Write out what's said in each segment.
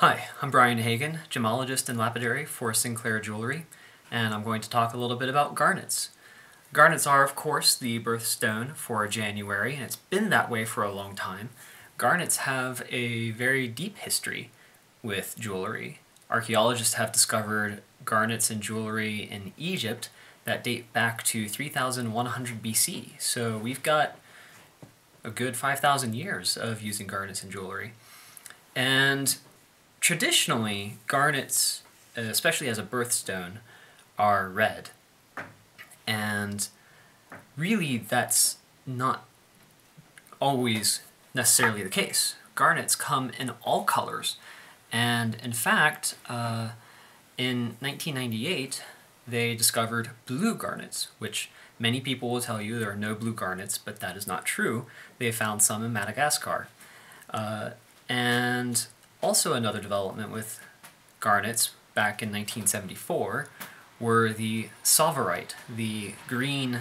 Hi, I'm Brian Hagen, gemologist and lapidary for Sinclair Jewelry, and I'm going to talk a little bit about garnets. Garnets are, of course, the birthstone for January, and it's been that way for a long time. Garnets have a very deep history with jewelry. Archaeologists have discovered garnets and jewelry in Egypt that date back to 3100 BC, so we've got a good 5,000 years of using garnets and jewelry. And traditionally, garnets, especially as a birthstone, are red. And really, that's not always necessarily the case. Garnets come in all colors. And in fact, in 1998, they discovered blue garnets, which many people will tell you there are no blue garnets, but that is not true. They found some in Madagascar. And also another development with garnets back in 1974 were the tsavorite, the green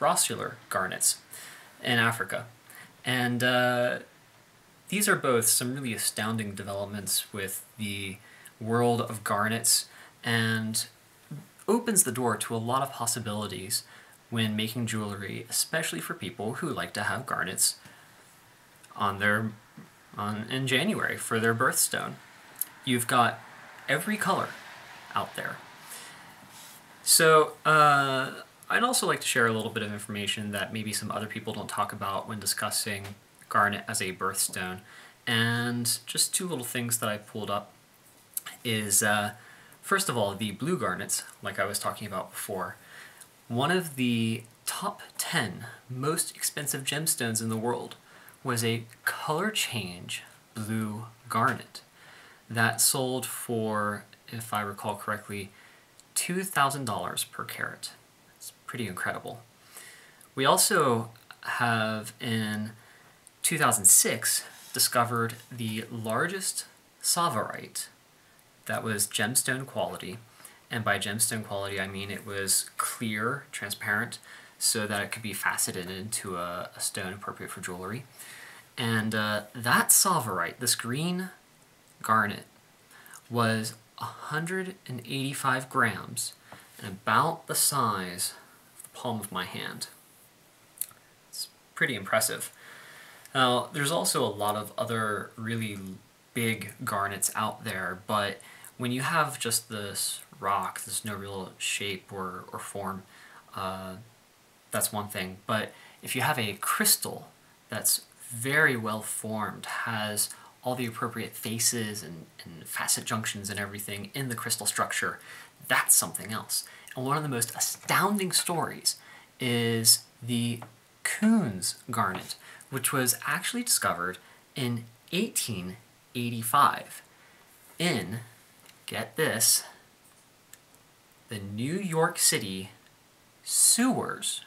grossular garnets in Africa. And these are both some really astounding developments with the world of garnets and opens the door to a lot of possibilities when making jewelry, especially for people who like to have garnets on their in January for their birthstone. You've got every color out there. So I'd also like to share a little bit of information that maybe some other people don't talk about when discussing garnet as a birthstone. And just two little things that I pulled up is, first of all, the blue garnets, like I was talking about before. One of the top 10 most expensive gemstones in the world was a color change blue garnet that sold for, if I recall correctly, $2,000 per carat. It's pretty incredible. We also have, in 2006, discovered the largest tsavorite that was gemstone quality. And by gemstone quality, I mean it was clear, transparent, so that it could be faceted into a stone appropriate for jewelry. And that tsavorite, this green garnet, was 185 grams and about the size of the palm of my hand. It's pretty impressive. Now, there's also a lot of other really big garnets out there, but when you have just this rock, there's no real shape or form, that's one thing. But if you have a crystal that's very well formed, has all the appropriate faces and facet junctions and everything in the crystal structure, that's something else. And one of the most astounding stories is the Coons garnet, which was actually discovered in 1885 in, get this, the New York City sewers.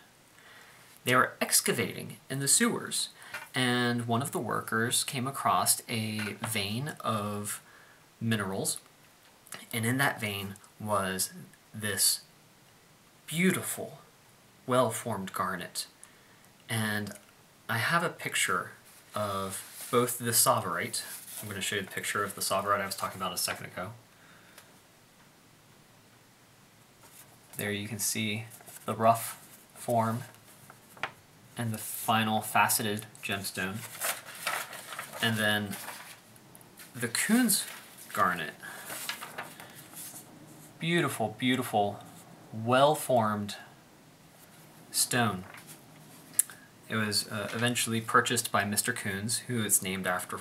They were excavating in the sewers, and one of the workers came across a vein of minerals, and in that vein was this beautiful, well-formed garnet. And I have a picture of both the tsavorite. I'm going to show you the picture of the tsavorite I was talking about a second ago. There you can see the rough form and the final faceted gemstone. And then the Coons garnet. Beautiful, beautiful, well-formed stone. It was eventually purchased by Mr. Coons, who it's named after,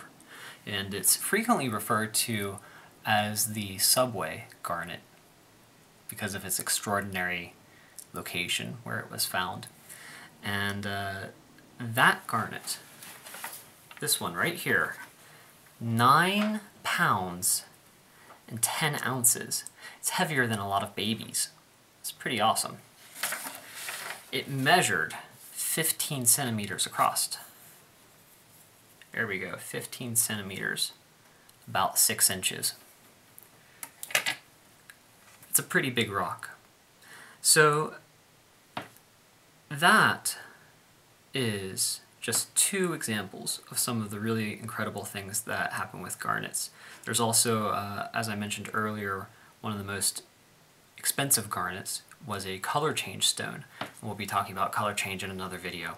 and it's frequently referred to as the subway garnet because of its extraordinary location where it was found. And that garnet, this one right here, 9 pounds and 10 ounces. It's heavier than a lot of babies. It's pretty awesome. It measured 15 centimeters across. There we go, 15 centimeters, about 6 inches. It's a pretty big rock. So that is just two examples of some of the really incredible things that happen with garnets. There's also, as I mentioned earlier, one of the most expensive garnets was a color change stone. We'll be talking about color change in another video.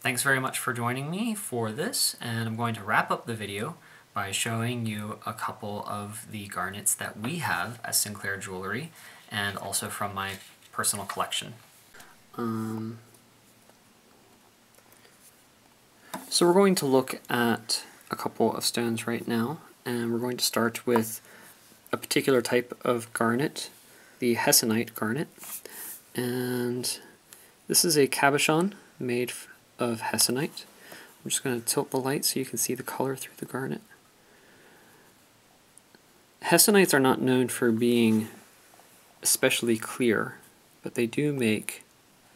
Thanks very much for joining me for this, and I'm going to wrap up the video by showing you a couple of the garnets that we have as Sinclair Jewelry, and also from my personal collection. So we're going to look at a couple of stones right now, and we're going to start with a particular type of garnet, the hessonite garnet, and this is a cabochon made of hessonite. I'm just going to tilt the light so you can see the color through the garnet. Hessonites are not known for being especially clear, but they do make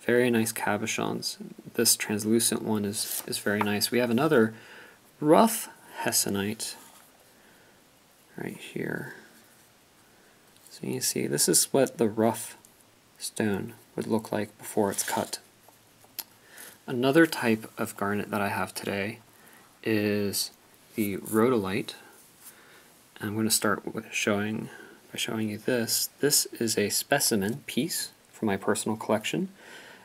very nice cabochons. This translucent one is very nice. We have another rough hessonite right here. So you see, this is what the rough stone would look like before it's cut. Another type of garnet that I have today is the rhodolite. I'm going to start with showing you this. This is a specimen piece from my personal collection.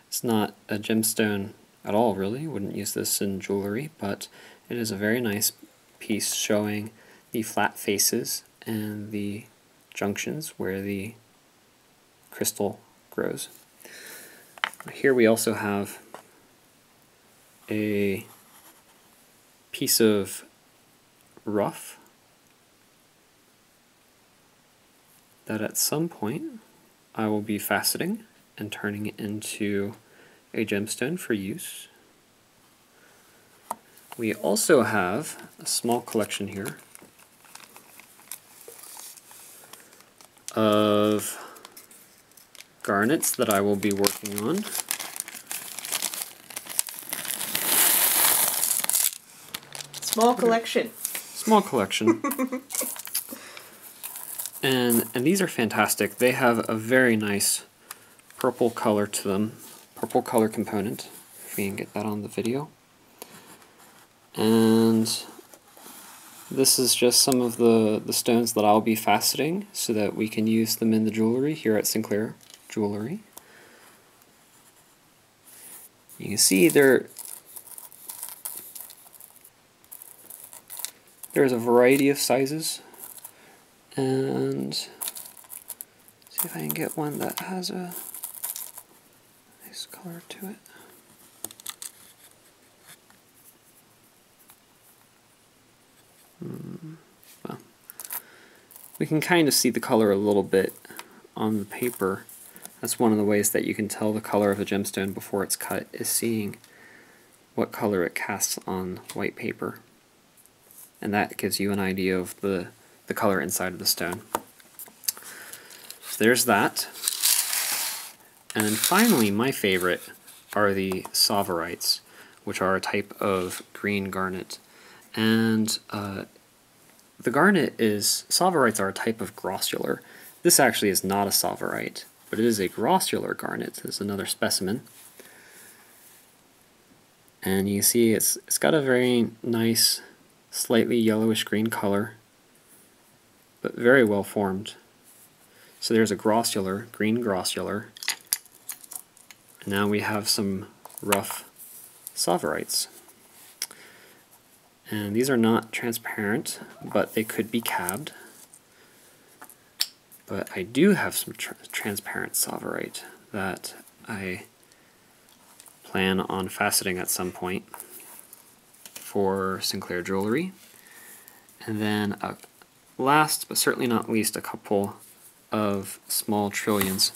It's not a gemstone at all, really. Wouldn't use this in jewelry, but it is a very nice piece showing the flat faces and the junctions where the crystal grows. Here we also have a piece of rough that at some point I will be faceting and turning it into a gemstone for use. We also have a small collection here of garnets that I will be working on. Small collection. Small collection. And these are fantastic. They have a very nice purple color to them. Purple color component, if we can get that on the video. And this is just some of the stones that I'll be faceting so that we can use them in the jewelry here at Sinclair Jewelry. You can see there's a variety of sizes, and see if I can get one that has a nice color to it. Well, we can kind of see the color a little bit on the paper. That's one of the ways that you can tell the color of a gemstone before it's cut, is seeing what color it casts on white paper. And that gives you an idea of the color inside of the stone. So there's that. And then finally, my favorite are the tsavorites, which are a type of green garnet. And tsavorites are a type of grossular. This actually is not a tsavorite, but it is a grossular garnet. This is another specimen. And you see it's got a very nice, slightly yellowish green color, but very well formed. So there's a grossular, green grossular. And now we have some rough tsavorites. And these are not transparent, but they could be cabbed. But I do have some transparent tsavorite that I plan on faceting at some point for Sinclair Jewelry. And then last, but certainly not least, a couple of small trillions.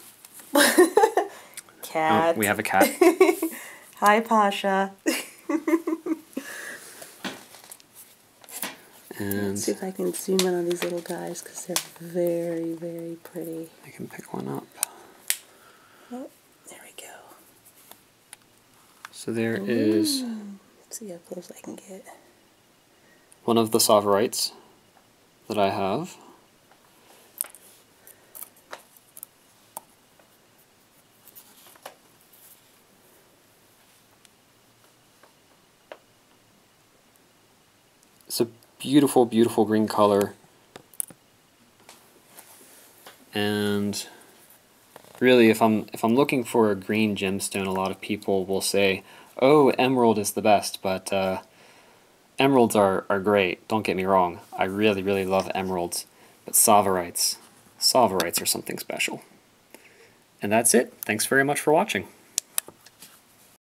Cat. Oh, we have a cat. Hi, Pasha. And let's see if I can zoom in on these little guys, because they're very, very pretty. I can pick one up. Oh, there we go. So there is... Let's see how close I can get. One of the tsavorites that I have. beautiful, beautiful green color. And really, if I'm looking for a green gemstone, a lot of people will say, "Oh, emerald is the best," but emeralds are great. Don't get me wrong. I really, really love emeralds, but tsavorite. Tsavorite are something special. And that's it. Thanks very much for watching.